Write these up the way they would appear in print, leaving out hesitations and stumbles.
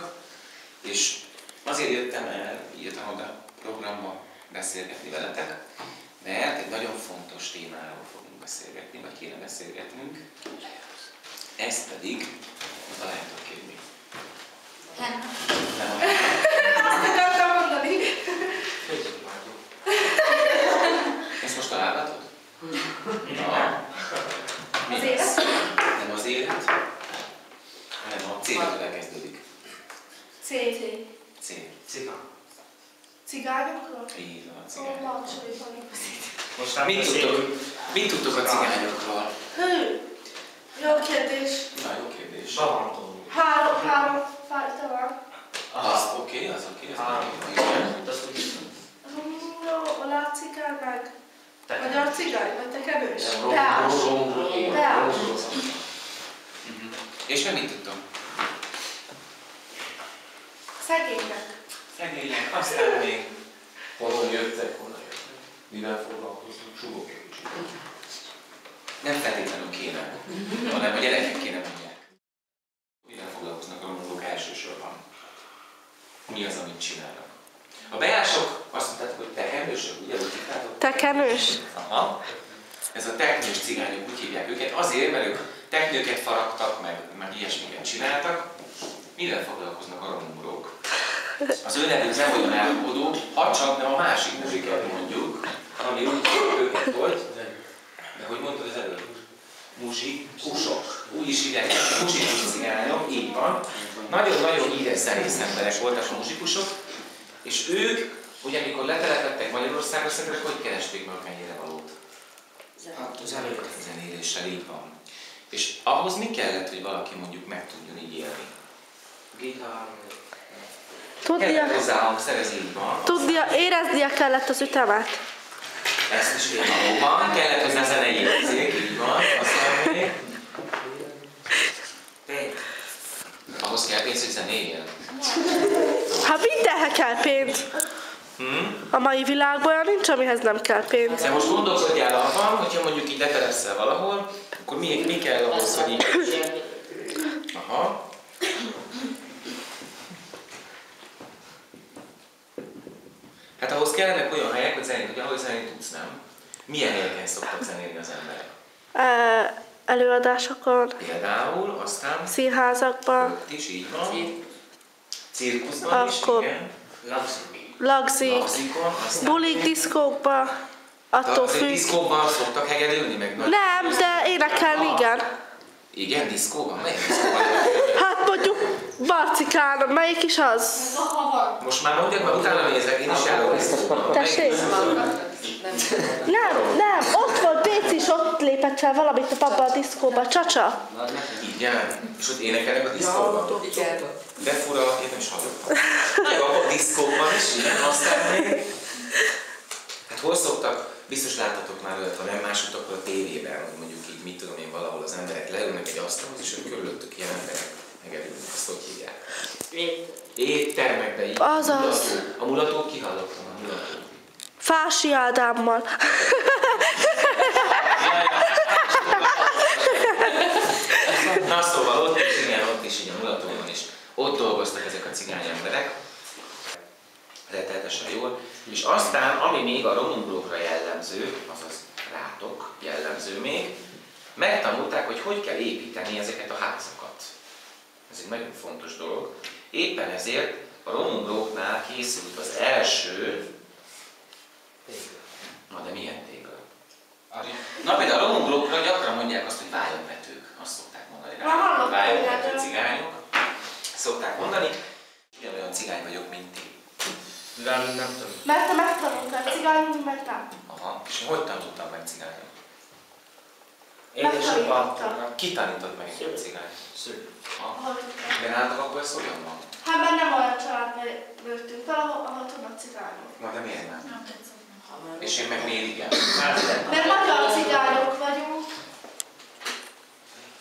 vannak, és azért jöttem el, írtam oda programba beszélgetni veletek, mert egy nagyon fontos témáról fogunk beszélgetni, vagy kéne beszélgetnünk. Ez pedig a Latcho Drom. Ezt most találhatod? Na. Az élet? Nem az élet, hanem a C-től kezdődik. C. Ciga. Cigányokról? Így van, cigányokról. Most mit tudtok a cigányokról? Hű! Jó kérdés. Három fajta van. Az oké, az oké. Olasz cigány meg. Magyar cigány, vagy te kevős. Teás. És meg mit tudtok? Szegények, aztán még. Honnan jöttek? Mivel foglalkozunk? Súgok. Nem feltétlenül kéne, hanem a gyerekek kéne mondják. Mivel foglalkoznak a rombolók elsősorban? Mi az, amit csinálnak? A bejások azt mondták, hogy tekerősök, ugye? Tekerős? Aha. Ez a teknős cigányok, úgy hívják őket, azért, mert ők teknőket faragtak, meg ilyesmiket csináltak. Mivel foglalkoznak a rombolók? Az önnevük nem olyan állapodó, ha csak nem a másik nevüket mondjuk, ami úgy őket volt, de hogy mondtad az előbb? Muzsikusok. Úgy is hívják, muzsikus cigányok, így van. Nagyon-nagyon híres zenész emberek voltak a muzsikusok, és ők, ugye amikor letelepedtek Magyarországra, szerintem hogy keresték meg mennyire valót? Zenéléssel, így van. És ahhoz mi kellett, hogy valaki mondjuk meg tudjon így élni? Gitár. Kellett hozzá, így van. Tudnia, éreznie kellett az ütemet. Ezt is valóban, kellett hozzá zenei érzék, így van, azt mondani. Ahhoz kell pénz, hogy zenéljél? Hát mindenhez kell pénz. A mai világban olyan nincs, amihez nem kell pénz. De most gondolkodjál abban, hogyha mondjuk így letelepszel valahol, akkor mi kell ahhoz, hogy így... Aha. Hát ahhoz kellenek olyan helyek, hogy zenét, hogy ahogy zenét tudsz, nem? Milyen helyeken szoktak zenélni az emberek? Előadásokon. Például, aztán... Színházakban. Ott is, így van. Cirkuszban akkor... is, igen. Lagzik. Bulik, diszkókban. Attól függ. Diszkóban szoktak hegedülni meg? Nem, de énekelni, igen. Igen, diszkóban? Melyik diszkóban? Hát mondjuk Barcikán, melyik is az? Most már mondjak, mert utána nézek, én is állom diszkóban. Tessék? Nem, ott volt Béci is, ott lépett fel valamit a papba a diszkóba, Csacsa. Igen, és ott énekelnek a diszkóban? Igen. De fura, én nem is hallottam. Jó, a diszkóban is, igen, aztán még. Hát hol szoktak? Biztos láttatok már olyat, ha nem máshogy, akkor a tévében, mondjuk így, mit tudom én, valahol az emberek leülnek egy asztalhoz, és ők körülöttük ilyen emberek megerülnek. Ezt hogy hívják? Éttermekben így. Azaz. A mulató, kihallottam a mulató. Fási Ádámmal. Na szóval ott is, így a mulatóban is. Ott dolgoztak ezek a cigány emberek. Rettenetesen jól. És aztán, ami még a rombolókra jellemző, azaz rátok jellemző még, megtanulták, hogy hogy kell építeni ezeket a házakat. Ez egy nagyon fontos dolog. Éppen ezért a rombolóknál készült az első... Tégla. Na de milyen tégla? Na például a rombolókra gyakran mondják azt, hogy vályonvetők. Azt szokták mondani rá. Vályonvető cigányok. Szokták mondani. Ugyanolyan cigány vagyok, mint ti. Nem tudom. Mert te megtanultál cigányul, mert nem. Aha, és hogy tanultam meg cigányul? Megtanítottam. Ki tanított meg egy cigányt? Szülő. Igen, álltak akkor ezt olyan van? Hát már nem olyan családban nőttünk fel, ahol tudnak cigányok. Na de miért nem? Nem tetszett. És én meg miért igen? Mert magyar cigányok vagyunk.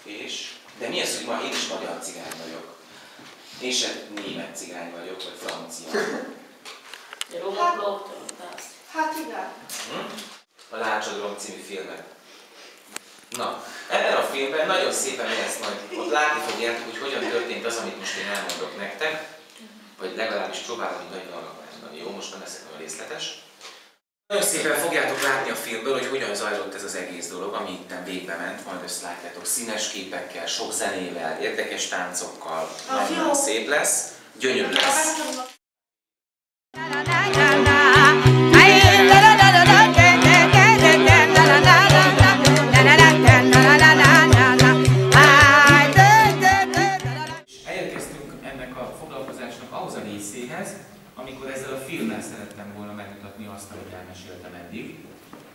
És? De mi az, hogy ma én is magyar cigány vagyok? Én sem német cigány vagyok, vagy francia. Hát igen. A Latcho Drom című filmet. Na, ebben a filmben nagyon szépen lesz majd, ott látni fogjátok, hogy hogyan történt az, amit most én elmondok nektek. legalábbis próbálom nagyon alakváltani. Jó, most nem leszek nagyon részletes. Nagyon szépen fogjátok látni a filmből, hogy hogyan zajlott ez az egész dolog, ami itten végbe ment, majd összelátjátok színes képekkel, sok zenével, érdekes táncokkal. Nagyon szép lesz, gyönyörű lesz. Elérkeztünk ennek a foglalkozásnak ahhoz a részéhez, amikor ezzel a filmmel szerettem volna megmutatni azt, amit elmeséltem eddig,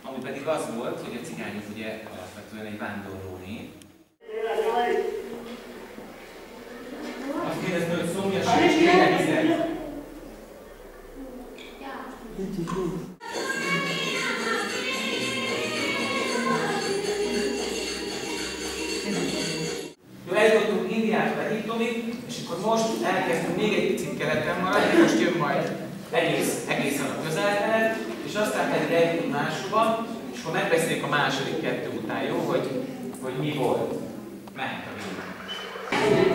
ami pedig az volt, hogy a cigányok ugye alapvetően egy vándorló nép. Azt kérdeztem, hogy szomjas és kéne vizet? Jó, eljutottunk Indiától Egyiptomig, és akkor most elkezdtünk még egy picit keleten maradni, most jön majd egészen a közelhez, és aztán pedig eljutunk máshova, és akkor megbeszéljük a második kettő után, jó, hogy mi volt. Mehet a végén.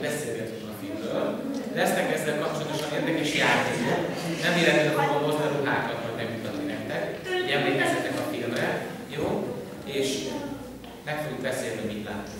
Beszélgetünk a filmről, lesznek ezzel kapcsolatosan érdekes játékok. Nem illetve fogom hozni a ruhákat, majd megmutatni nektek, hogy emlékezzetek a filmre. Jó? És meg fogjuk beszélni, mit látunk.